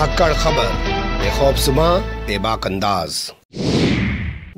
धाकड़ खबर बेखौफ सुबह बेबाक अंदाज।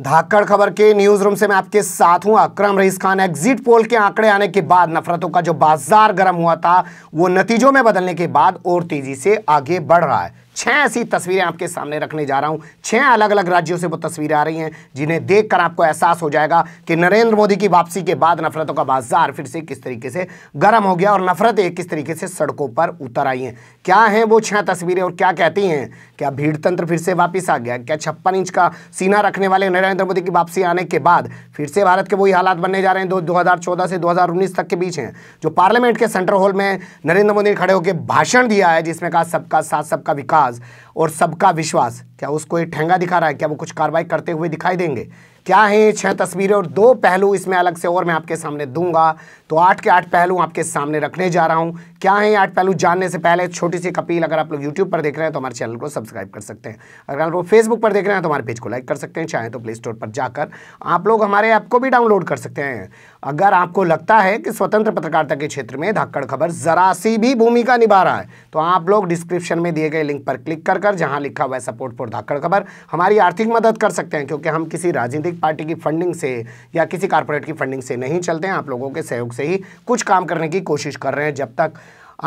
धाकड़ खबर के न्यूज रूम से मैं आपके साथ हूं अकरम रईस खान। एग्जिट पोल के आंकड़े आने के बाद नफरतों का जो बाजार गर्म हुआ था वो नतीजों में बदलने के बाद और तेजी से आगे बढ़ रहा है। 6 ऐसी तस्वीरें आपके सामने रखने जा रहा हूं। 6 अलग अलग राज्यों से वो तस्वीरें आ रही हैं जिन्हें देखकर आपको एहसास हो जाएगा कि नरेंद्र मोदी की वापसी के बाद नफरतों का बाजार फिर से किस तरीके से गर्म हो गया और नफरतें किस तरीके से सड़कों पर उतर आई हैं। क्या हैं वो 6 तस्वीरें और क्या कहती हैं? क्या भीड़ तंत्र फिर से वापस आ गया? क्या 56 इंच का सीना रखने वाले नरेंद्र मोदी की वापसी आने के बाद फिर से भारत के वही हालात बनने जा रहे हैं 2014 से 2019 तक के बीच हैं? जो पार्लियामेंट के सेंट्रल हॉल में नरेंद्र मोदी ने खड़े होकर भाषण दिया है जिसमें कहा सबका साथ सबका विकास और सबका विश्वास, क्या उसको ये ठेंगा दिखा रहा है? क्या वो कुछ कार्रवाई करते हुए दिखाई देंगे? क्या है 6 तस्वीरें और 2 पहलू इसमें अलग से और मैं आपके सामने दूंगा। तो 8 के 8 पहलू आपके सामने रखने जा रहा हूं। क्या है 8 पहलू जानने से पहले छोटी सी अपील, अगर आप लोग यूट्यूब पर देख रहे हैं तो हमारे चैनल को सब्सक्राइब कर सकते हैं। अगर आप लोग फेसबुक पर देख रहे हैं तो हमारे पेज को लाइक कर सकते हैं। चाहें तो प्ले स्टोर पर जाकर आप लोग हमारे ऐप को भी डाउनलोड कर सकते हैं। अगर आपको लगता है कि स्वतंत्र पत्रकारिता के क्षेत्र में धाकड़ खबर जरा सी भी भूमिका निभा रहा है तो आप लोग डिस्क्रिप्शन में दिए गए लिंक पर क्लिक कर जहां लिखा हुआ है सपोर्ट फॉर धाकड़ खबर हमारी आर्थिक मदद कर सकते हैं, क्योंकि हम किसी राजनीतिक पार्टी की फंडिंग से या किसी कॉर्पोरेट की फंडिंग से नहीं चलते हैं। आप लोगों के सहयोग से ही कुछ काम करने की कोशिश कर रहे हैं। जब तक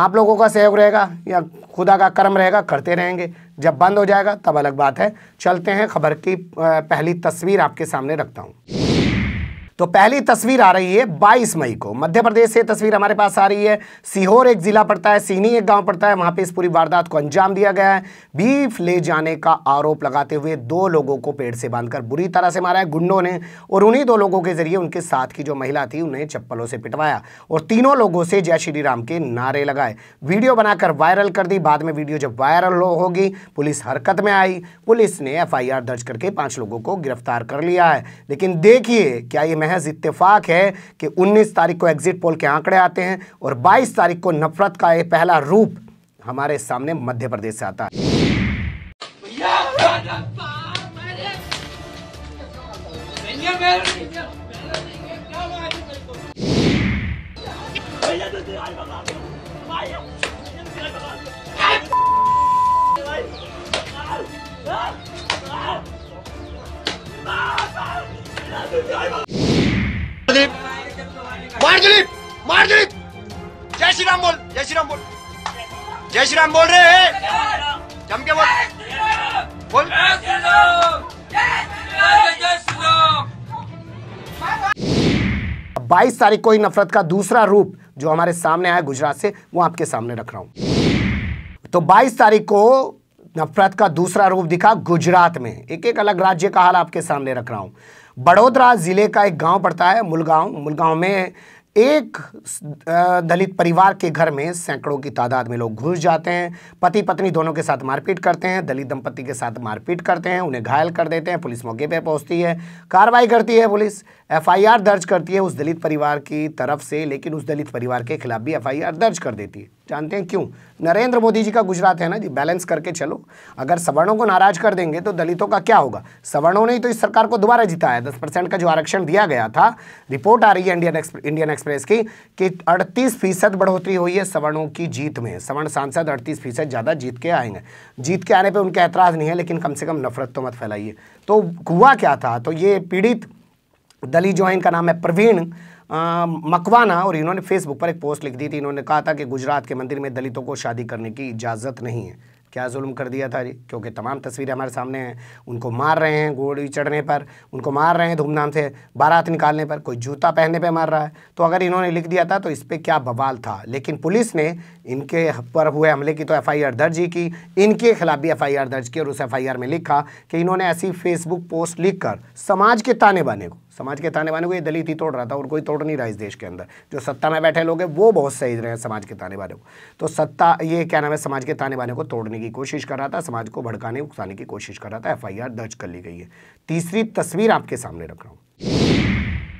आप लोगों का सहयोग रहेगा या खुदा का कर्म रहेगा करते रहेंगे, जब बंद हो जाएगा तब अलग बात है। चलते हैं, खबर की पहली तस्वीर आपके सामने रखता हूं। तो पहली तस्वीर आ रही है 22 मई को मध्य प्रदेश से। तस्वीर हमारे पास आ रही है, सीहोर एक जिला पड़ता है, सीनी एक गांव पड़ता है, वहां पे इस पूरी वारदात को अंजाम दिया गया है। बीफ ले जाने का आरोप लगाते हुए 2 लोगों को पेड़ से बांधकर बुरी तरह से मारा है गुंडों ने और उन्हीं 2 लोगों के जरिए उनके साथ की जो महिला थी उन्हें चप्पलों से पिटवाया और 3 लोगों से जय श्री राम के नारे लगाए। वीडियो बनाकर वायरल कर दी। बाद में वीडियो जब वायरल होगी पुलिस हरकत में आई। पुलिस ने FIR दर्ज करके 5 लोगों को गिरफ्तार कर लिया है। लेकिन देखिए, क्या ये महज इत्तेफाक है कि 19 तारीख को एग्जिट पोल के आंकड़े आते हैं और 22 तारीख को नफरत का ये पहला रूप हमारे सामने मध्य प्रदेश से आता है। जय श्री राम बोल, जय श्री राम बोल, जय श्री राम बोल रहे हैं, जम के बोल बोल। जय श्री राम। 22 तारीख को ही नफरत का दूसरा रूप जो हमारे सामने आया गुजरात से वो आपके सामने रख रहा हूं। तो 22 तारीख को नफरत का दूसरा रूप दिखा गुजरात में। एक एक अलग राज्य का हाल आपके सामने रख रहा हूं। बड़ोदरा जिले का एक गांव पड़ता है मुलगांव में एक दलित परिवार के घर में सैकड़ों की तादाद में लोग घुस जाते हैं। पति पत्नी दोनों के साथ मारपीट करते हैं, दलित दंपति के साथ मारपीट करते हैं, उन्हें घायल कर देते हैं। पुलिस मौके पर पहुंचती है, कार्रवाई करती है, पुलिस FIR दर्ज करती है उस दलित परिवार की तरफ से, लेकिन उस दलित परिवार के खिलाफ भी FIR दर्ज कर देती है। जानते हैं क्यों? नरेंद्र मोदी जी का गुजरात है ना जी, बैलेंस करके चलो। अगर सवर्णों को नाराज कर देंगे तो दलितों का क्या होगा? सवर्णों ने ही तो इस सरकार को दोबारा जिताया। 10% का जो आरक्षण दिया गया था, रिपोर्ट आ रही है इंडियन एक्सप्रेस की कि 38% बढ़ोतरी हुई है सवर्णों की जीत में। सवर्ण सांसद 38% ज़्यादा जीत के आएंगे। जीत के आने पर उनका ऐतराज़ नहीं है, लेकिन कम से कम नफरत तो मत फैलाइए। तो हुआ क्या था? तो ये पीड़ित दलित जो है, इनका नाम है प्रवीण मकवाना, और इन्होंने फेसबुक पर एक पोस्ट लिख दी थी। इन्होंने कहा था कि गुजरात के मंदिर में दलितों को शादी करने की इजाज़त नहीं है। क्या जुल्म कर दिया था जी, क्योंकि तमाम तस्वीरें हमारे सामने हैं। उनको मार रहे हैं, गोली चढ़ने पर उनको मार रहे हैं, धूमधाम से बारात निकालने पर, कोई जूता पहनने पर मार रहा है। तो अगर इन्होंने लिख दिया था तो इस पर क्या बवाल था? लेकिन पुलिस ने इनके पर हुए हमले की तो FIR दर्ज ही की, इनके खिलाफ भी FIR दर्ज की और उस FIR में लिखा कि इन्होंने ऐसी फेसबुक पोस्ट लिख कर समाज के ताने बाने को ये दलित ही तोड़ रहा था और कोई तोड़ नहीं रहा इस देश के अंदर। जो सत्ता में बैठे लोग हैं वो बहुत सही रहे हैं समाज के ताने बाने को। तो सत्ता ये क्या नाम है, समाज के ताने बाने को तोड़ने की कोशिश कर रहा था, समाज को भड़काने उकसाने की कोशिश कर रहा था। FIR दर्ज कर ली गई है। तीसरी तस्वीर आपके सामने रख रहा हूँ।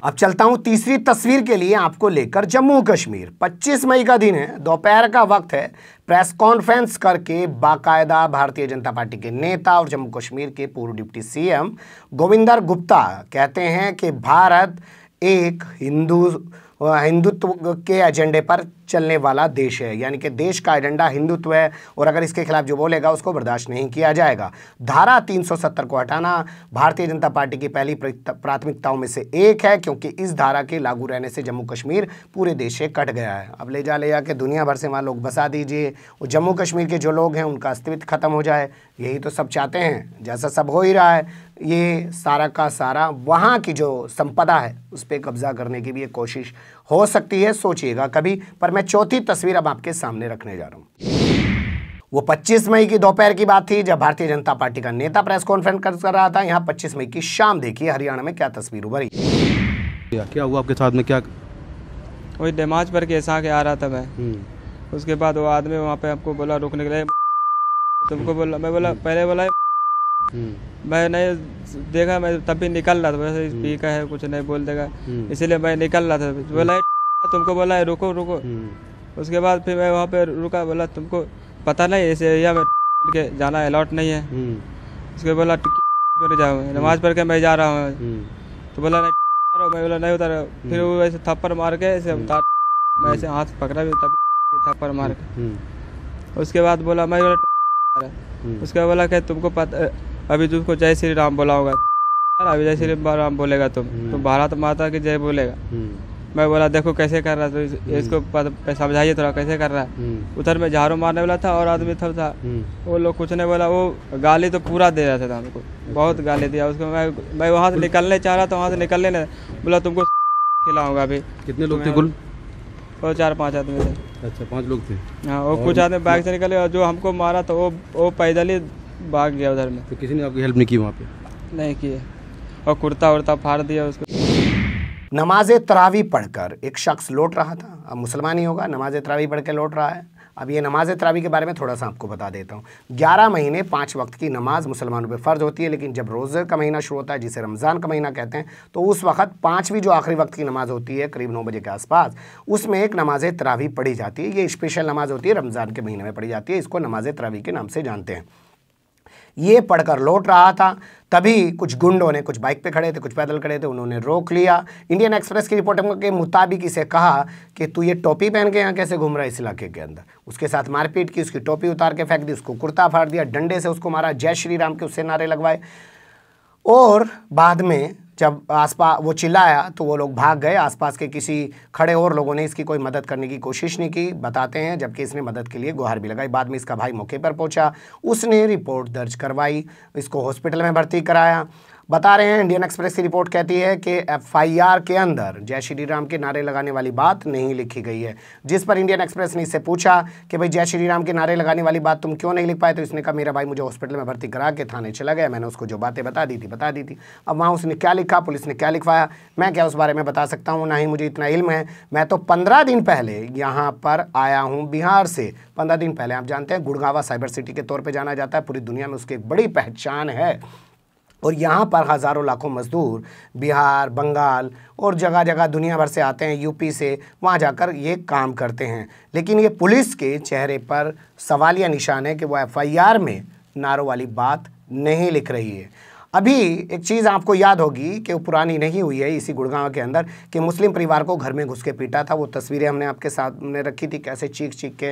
अब चलता हूँ तीसरी तस्वीर के लिए, आपको लेकर जम्मू कश्मीर। 25 मई का दिन है, दोपहर का वक्त है। प्रेस कॉन्फ्रेंस करके बाकायदा भारतीय जनता पार्टी के नेता और जम्मू कश्मीर के पूर्व डिप्टी CM गोविंदर गुप्ता कहते हैं कि भारत एक हिंदू हिंदुत्व के एजेंडे पर चलने वाला देश है, यानी कि देश का एजेंडा हिंदुत्व है और अगर इसके खिलाफ जो बोलेगा उसको बर्दाश्त नहीं किया जाएगा। धारा 370 को हटाना भारतीय जनता पार्टी की पहली प्राथमिकताओं में से एक है, क्योंकि इस धारा के लागू रहने से जम्मू कश्मीर पूरे देश से कट गया है। अब ले जाके दुनिया भर से वहाँ लोग बसा दीजिए, जम्मू कश्मीर के जो लोग हैं उनका अस्तित्व खत्म हो जाए, यही तो सब चाहते हैं। जैसा सब हो ही रहा है, ये सारा का सारा वहाँ की जो संपदा है उस पर कब्जा करने की भी एक कोशिश हो सकती है, सोचिएगा कभी। पर मैं चौथी तस्वीर अब आपके सामने रखने जा रहा हूँ। वो 25 मई की दोपहर की बात थी जब भारतीय जनता पार्टी का नेता प्रेस कॉन्फ्रेंस कर रहा था। यहाँ 25 मई की शाम देखिए हरियाणा में क्या तस्वीर उभरी। क्या हुआ आपके साथ में? क्या वही नमाज पढ़ के ऐसा के आ रहा था मैं, उसके बाद वो आदमी वहाँ पे आपको बोला रुकने के लिए, तुमको बोला, मैं बोला पहले बोला मैं नहीं देखा, मैं तब भी निकल रहा था, वैसे पी का है कुछ नहीं बोल देगा इसीलिए मैं निकल रहा था। बोला तुमको बोला है रुको रुको, उसके बाद फिर मैं वहाँ पे रुका, बोला तुमको पता नहीं इस एरिया में के जाना अलाउट नहीं है। उसके बोला जाओ नमाज पढ़ के मैं जा रहा हूँ, तो बोला नहीं उतारो, मैं बोला नहीं उतारो, फिर वो ऐसे थप्पड़ मार के ऐसे मैं ऐसे हाथ पकड़ा भी थप्पड़ मार के, उसके बाद बोला मैं बोला, उसके बाद बोला कि तुमको पता अभी तुमको जय श्री राम बोला होगा, अभी जय श्री राम बोलेगा तुम भारत माता की जय बोलेगा। मैं बोला देखो कैसे कर रहा है, तो इसको समझाइए थोड़ा कैसे कर रहा है। उधर में झाड़ू मारने वाला था और आदमी था वो लोग कुछ नहीं बोला, वो गाली तो पूरा दे रहा था हमको, बहुत गाली दिया। उसको मैं वहाँ से निकलने चाह रहा था, वहाँ से निकलने नहीं, बोला तुमको खिलाऊंगा। अभी कितने लोग थे कुल? वो 4-5 आदमी थे। अच्छा 5 लोग थे? हाँ, वो कुछ आदमी बाइक से निकले और जो हमको मारा तो वो पैदल ही भाग गया उधर में। तो किसी ने आपकी हेल्प नहीं की वहाँ पे? नहीं किए, और कुर्ता उर्ता फाड़ दिया उसको। नमाज तरावी पढ़कर एक शख्स लौट रहा था, अब मुसलमान ही होगा, नमाज तरावी पढ़ के लौट रहा है। अब ये नमाज तरावी के बारे में थोड़ा सा आपको बता देता हूँ। 11 महीने 5 वक्त की नमाज मुसलमानों पे फ़र्ज होती है, लेकिन जब रोज़े का महीना शुरू होता है जिसे रमज़ान का महीना कहते हैं, तो उस वक्त 5वीं जो आखिरी वक्त की नमाज होती है करीब 9 बजे के आसपास, उसमें एक नमाज तरावी पढ़ी जाती है। ये स्पेशल नमाज होती है, रमज़ान के महीने में पढ़ी जाती है, इसको नमाज तरावी के नाम से जानते हैं। ये पढ़कर लौट रहा था, तभी कुछ गुंडों ने, कुछ बाइक पे खड़े थे कुछ पैदल खड़े थे, उन्होंने रोक लिया। इंडियन एक्सप्रेस की रिपोर्ट के मुताबिक इसे कहा कि तू ये टोपी पहन के यहाँ कैसे घूम रहा है इस इलाके के अंदर। उसके साथ मारपीट की, उसकी टोपी उतार के फेंक दी, उसको कुर्ता फाड़ दिया, डंडे से उसको मारा, जय श्री राम के उससे नारे लगवाए, और बाद में जब आसपास वो चिल्लाया तो वो लोग भाग गए। आसपास के किसी खड़े और लोगों ने इसकी कोई मदद करने की कोशिश नहीं की बताते हैं, जबकि इसने मदद के लिए गुहार भी लगाई। बाद में इसका भाई मौके पर पहुंचा, उसने रिपोर्ट दर्ज करवाई, इसको हॉस्पिटल में भर्ती कराया। बता रहे हैं इंडियन एक्सप्रेस की रिपोर्ट कहती है कि एफआईआर के अंदर जय श्री राम के नारे लगाने वाली बात नहीं लिखी गई है, जिस पर इंडियन एक्सप्रेस ने इससे पूछा कि भाई जय श्री राम के नारे लगाने वाली बात तुम क्यों नहीं लिख पाए, तो इसने कहा मेरा भाई मुझे हॉस्पिटल में भर्ती करा के थाने चला गया, मैंने उसको जो बातें बता दी थी। अब वहाँ उसने क्या लिखा, पुलिस ने क्या लिखवाया, मैं क्या उस बारे में बता सकता हूँ, ना ही मुझे इतना इल्म है। मैं तो 15 दिन पहले यहाँ पर आया हूँ बिहार से, 15 दिन पहले। आप जानते हैं गुड़गावा साइबर सिटी के तौर पर जाना जाता है, पूरी दुनिया में उसकी एक बड़ी पहचान है, और यहाँ पर हज़ारों लाखों मज़दूर बिहार, बंगाल और जगह जगह दुनिया भर से आते हैं, यूपी से, वहाँ जाकर ये काम करते हैं। लेकिन ये पुलिस के चेहरे पर सवालिया निशान है कि वो एफआईआर में नारों वाली बात नहीं लिख रही है। अभी एक चीज़ आपको याद होगी कि वो पुरानी नहीं हुई है, इसी गुड़गांव के अंदर कि मुस्लिम परिवार को घर में घुस के पीटा था, वो तस्वीरें हमने आपके सामने रखी थी, कैसे चीख के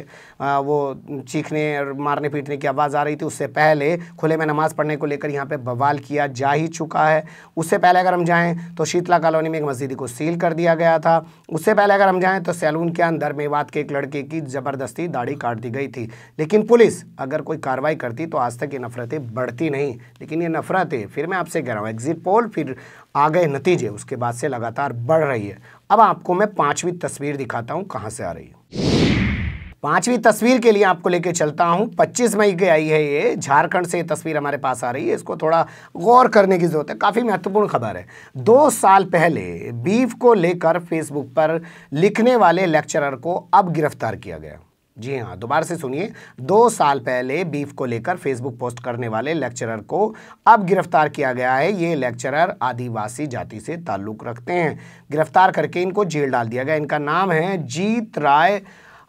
वो चीखने और मारने पीटने की आवाज़ आ रही थी। उससे पहले खुले में नमाज़ पढ़ने को लेकर यहाँ पे बवाल किया जा ही चुका है। उससे पहले अगर हम जाएँ तो शीतला कॉलोनी में एक मस्जिद को सील कर दिया गया था। उससे पहले अगर हम जाएँ तो सैलून के अंदर मेवात के एक लड़के की ज़बरदस्ती दाढ़ी काट दी गई थी। लेकिन पुलिस अगर कोई कार्रवाई करती तो आज तक ये नफ़रतें बढ़ती नहीं, लेकिन ये नफ़रतें फिर मैं आपसे कह रहा हूँ एग्जिट पोल फिर आ गए नतीजे, उसके बाद से लगातार बढ़ रही है। अब आपको मैं 5वीं तस्वीर दिखाता हूँ कहाँ से आ रही है। 5वीं तस्वीर के लिए आपको लेके चलता हूँ, 25 मई के आई है ये, झारखंड से ये तस्वीर हमारे पास आ रही है। इसको थोड़ा गौर करने की ज़रूरत है, काफ़ी महत्वपूर्ण खबर है। 2 साल पहले बीफ को लेकर फेसबुक पर लिखने वाले लेक्चरर को अब गिरफ्तार किया गया। जी हाँ, दोबारा से सुनिए, 2 साल पहले बीफ को लेकर फेसबुक पोस्ट करने वाले लेक्चरर को अब गिरफ्तार किया गया है। ये लेक्चरर आदिवासी जाति से ताल्लुक़ रखते हैं, गिरफ्तार करके इनको जेल डाल दिया गया। इनका नाम है जीत राय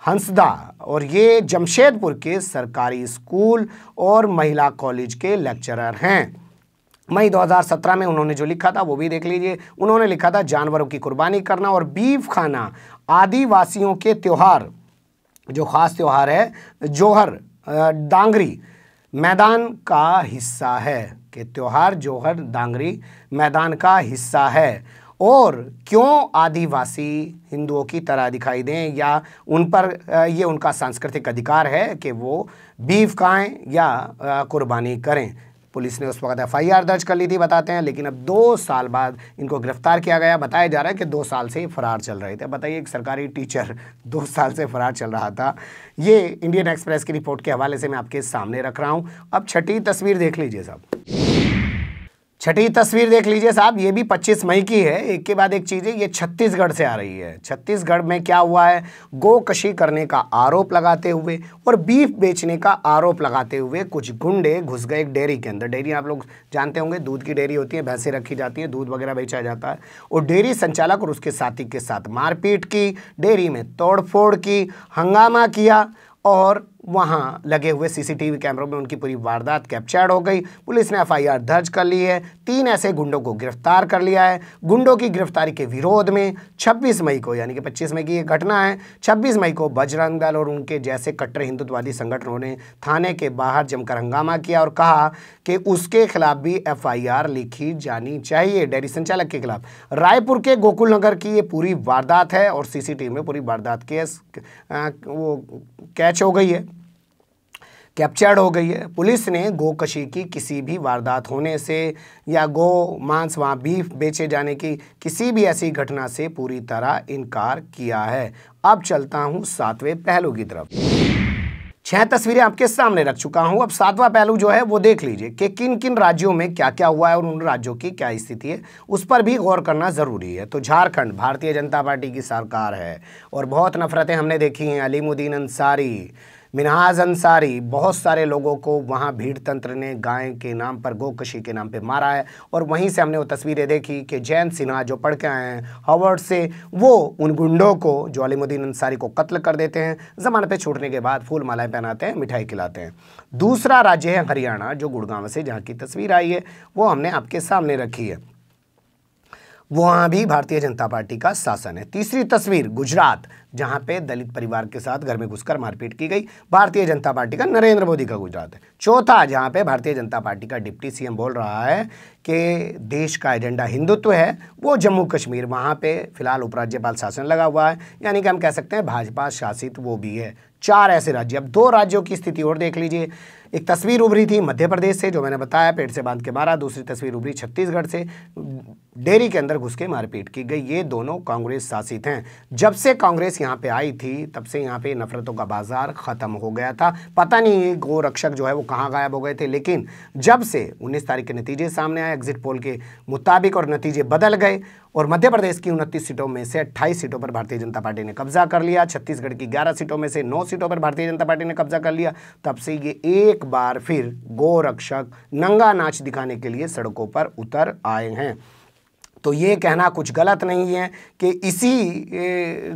हंसदा और ये जमशेदपुर के सरकारी स्कूल और महिला कॉलेज के लेक्चरर हैं। मई 2017 में उन्होंने जो लिखा था वो भी देख लीजिए। उन्होंने लिखा था जानवरों की कुर्बानी करना और बीफ खाना आदिवासियों के त्यौहार, जो ख़ास त्यौहार है जोहर डांगरी मैदान का हिस्सा है, कि त्यौहार जोहर डांगरी मैदान का हिस्सा है, और क्यों आदिवासी हिंदुओं की तरह दिखाई दें या उन पर ये उनका सांस्कृतिक अधिकार है कि वो बीफ खाएँ या कुर्बानी करें। पुलिस ने उस वक्त एफआईआर दर्ज कर ली थी बताते हैं, लेकिन अब 2 साल बाद इनको गिरफ्तार किया गया। बताया जा रहा है कि 2 साल से फरार चल रहे थे। बताइए, एक सरकारी टीचर 2 साल से फरार चल रहा था। ये इंडियन एक्सप्रेस की रिपोर्ट के हवाले से मैं आपके सामने रख रहा हूँ। अब छठी तस्वीर देख लीजिए साहब, छठी तस्वीर देख लीजिए साहब, ये भी 25 मई की है। एक के बाद एक चीज़ है, ये छत्तीसगढ़ से आ रही है। छत्तीसगढ़ में क्या हुआ है, गोकशी करने का आरोप लगाते हुए और बीफ बेचने का आरोप लगाते हुए कुछ गुंडे घुस गए एक डेयरी के अंदर। डेयरी आप लोग जानते होंगे, दूध की डेयरी होती है, भैंसें रखी जाती हैं, दूध वगैरह बेचा जाता है। और डेयरी संचालक और उसके साथी के साथ मारपीट की, डेयरी में तोड़फोड़ की, हंगामा किया और वहाँ लगे हुए सीसीटीवी कैमरों में उनकी पूरी वारदात कैप्चर्ड हो गई। पुलिस ने एफआईआर दर्ज कर ली है। 3 ऐसे गुंडों को गिरफ्तार कर लिया है। गुंडों की गिरफ्तारी के विरोध में 26 मई को, यानी कि 25 मई की ये घटना है, 26 मई को बजरंग दल और उनके जैसे कट्टर हिंदुत्ववादी संगठनों ने थाने के बाहर जमकर हंगामा किया और कहा कि उसके खिलाफ भी एफआईआर लिखी जानी चाहिए, डेयरी संचालक के खिलाफ। रायपुर के गोकुल नगर की ये पूरी वारदात है और सीसीटीवी में पूरी वारदात केस वो कैच हो गई है, कैप्चर्ड हो गई है। पुलिस ने गोकशी की किसी भी वारदात होने से या गो मांस वहाँ बीफ बेचे जाने की किसी भी ऐसी घटना से पूरी तरह इनकार किया है। अब चलता हूँ 7वें पहलू की तरफ। 6 तस्वीरें आपके सामने रख चुका हूं। अब 7वां पहलू जो है वो देख लीजिए कि किन किन राज्यों में क्या क्या हुआ है और उन राज्यों की क्या स्थिति है, उस पर भी गौर करना ज़रूरी है। तो झारखंड भारतीय जनता पार्टी की सरकार है और बहुत नफरतें हमने देखी हैं। अली मुदीन अंसारी, मिनहाज अंसारी, बहुत सारे लोगों को वहाँ भीड़ तंत्र ने गाय के नाम पर, गोकशी के नाम पर मारा है। और वहीं से हमने वो तस्वीरें देखी कि जैन सिन्हा जो पढ़ के आए हैं हार्वर्ड से, वो उन गुंडों को जो अलीमुद्दीन अंसारी को कत्ल कर देते हैं, ज़मानत पे छूटने के बाद फूल मालाएँ पहनाते हैं, मिठाई खिलाते हैं। दूसरा राज्य है हरियाणा, जो गुड़गांव से जहाँ की तस्वीर आई है वो हमने आपके सामने रखी है, वहाँ भी भारतीय जनता पार्टी का शासन है। तीसरी तस्वीर गुजरात, जहाँ पे दलित परिवार के साथ घर में घुसकर मारपीट की गई, भारतीय जनता पार्टी का, नरेंद्र मोदी का गुजरात है। चौथा, जहाँ पे भारतीय जनता पार्टी का डिप्टी सीएम बोल रहा है कि देश का एजेंडा हिंदुत्व है, वो जम्मू कश्मीर, वहाँ पे फिलहाल उपराज्यपाल शासन लगा हुआ है, यानी कि हम कह सकते हैं भाजपा शासित वो भी है। 4 ऐसे राज्य। अब 2 राज्यों की स्थिति और देख लीजिए। एक तस्वीर उभरी थी मध्य प्रदेश से, जो मैंने बताया पेट से बांध के मारा। दूसरी तस्वीर उभरी छत्तीसगढ़ से, डेयरी के अंदर घुस के मारपीट की गई। ये दोनों कांग्रेस शासित हैं। जब से कांग्रेस यहाँ पे आई थी तब से यहाँ पे नफरतों का बाजार ख़त्म हो गया था। पता नहीं गोरक्षक जो है वो कहाँ गायब हो गए थे, लेकिन जब से 19 तारीख के नतीजे सामने आए एग्जिट पोल के मुताबिक और नतीजे बदल गए और मध्य प्रदेश की 29 सीटों में से 28 सीटों पर भारतीय जनता पार्टी ने कब्जा कर लिया, छत्तीसगढ़ की 11 सीटों में से 9 सीटों पर भारतीय जनता पार्टी ने कब्जा कर लिया। तब से ये एक बार फिर गोरक्षक नंगा नाच दिखाने के लिए सड़कों पर उतर आए हैं। तो ये कहना कुछ गलत नहीं है कि इसी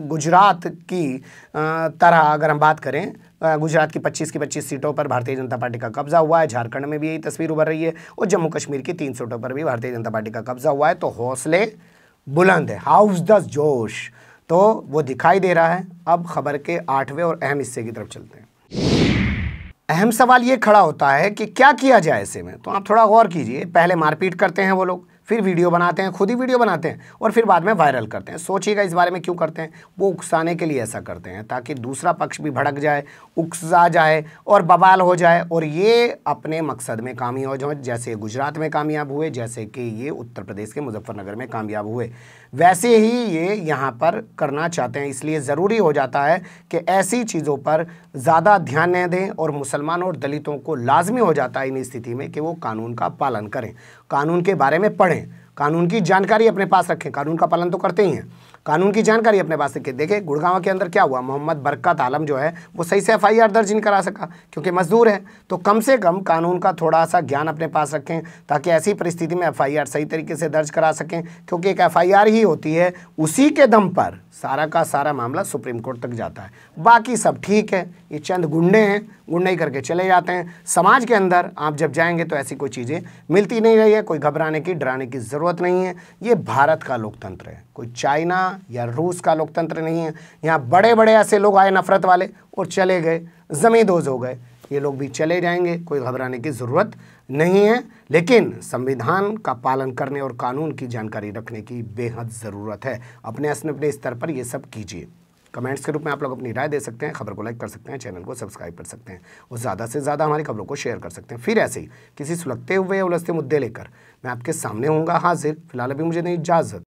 गुजरात की तरह अगर हम बात करें, गुजरात की 25 सीटों पर भारतीय जनता पार्टी का कब्जा हुआ है, झारखंड में भी यही तस्वीर उभर रही है और जम्मू कश्मीर की 3 सीटों पर भी भारतीय जनता पार्टी का कब्जा हुआ है। तो हौसले बुलंद है, हाउस द जोश, तो वो दिखाई दे रहा है। अब खबर के 8वें और अहम हिस्से की तरफ चलते हैं। अहम सवाल ये खड़ा होता है कि क्या किया जाए ऐसे में, तो आप थोड़ा गौर कीजिए। पहले मारपीट करते हैं वो लोग, फिर वीडियो बनाते हैं, खुद ही वीडियो बनाते हैं और फिर बाद में वायरल करते हैं। सोचिएगा इस बारे में क्यों करते हैं। वो उकसाने के लिए ऐसा करते हैं ताकि दूसरा पक्ष भी भड़क जाए, उकसा जाए और बवाल हो जाए और ये अपने मकसद में कामयाब हो जाए। जैसे गुजरात में कामयाब हुए, जैसे कि ये उत्तर प्रदेश के मुजफ्फरनगर में कामयाब हुए, वैसे ही ये यहाँ पर करना चाहते हैं। इसलिए ज़रूरी हो जाता है कि ऐसी चीज़ों पर ज़्यादा ध्यान न दें और मुसलमानों और दलितों को लाजमी हो जाता है इन स्थिति में कि वो कानून का पालन करें, कानून के बारे में पढ़ें, कानून की जानकारी अपने पास रखें। कानून का पालन तो करते ही हैं, कानून की जानकारी अपने पास रखें। देखिए गुड़गांव के अंदर क्या हुआ, मोहम्मद बरकत आलम जो है वो सही से एफआईआर दर्ज नहीं करा सका क्योंकि मजदूर है। तो कम से कम कानून का थोड़ा सा ज्ञान अपने पास रखें ताकि ऐसी परिस्थिति में एफआईआर सही तरीके से दर्ज करा सकें, क्योंकि एक एफआईआर ही होती है, उसी के दम पर सारा का सारा मामला सुप्रीम कोर्ट तक जाता है। बाकी सब ठीक है, ये चंद गुंडे हैं, गुंडे ही करके चले जाते हैं। समाज के अंदर आप जब जाएंगे तो ऐसी कोई चीज़ें मिलती नहीं रही है। कोई घबराने की डराने की ज़रूरत नहीं है। ये भारत का लोकतंत्र है, कोई चाइना या रूस का लोकतंत्र नहीं है। यहाँ बड़े बड़े ऐसे लोग आए नफरत वाले और चले गए, जमींदोज हो गए, ये लोग भी चले जाएंगे, कोई घबराने की ज़रूरत नहीं है। लेकिन संविधान का पालन करने और कानून की जानकारी रखने की बेहद ज़रूरत है। अपने स्तर पर ये सब कीजिए। कमेंट्स के रूप में आप लोग अपनी राय दे सकते हैं, खबर को लाइक कर सकते हैं, चैनल को सब्सक्राइब कर सकते हैं और ज़्यादा से ज़्यादा हमारी खबरों को शेयर कर सकते हैं। फिर ऐसे ही किसी सुलगते हुए उलझते मुद्दे लेकर मैं आपके सामने होऊंगा हाजिर। फिलहाल अभी मुझे नहीं इजाज़त।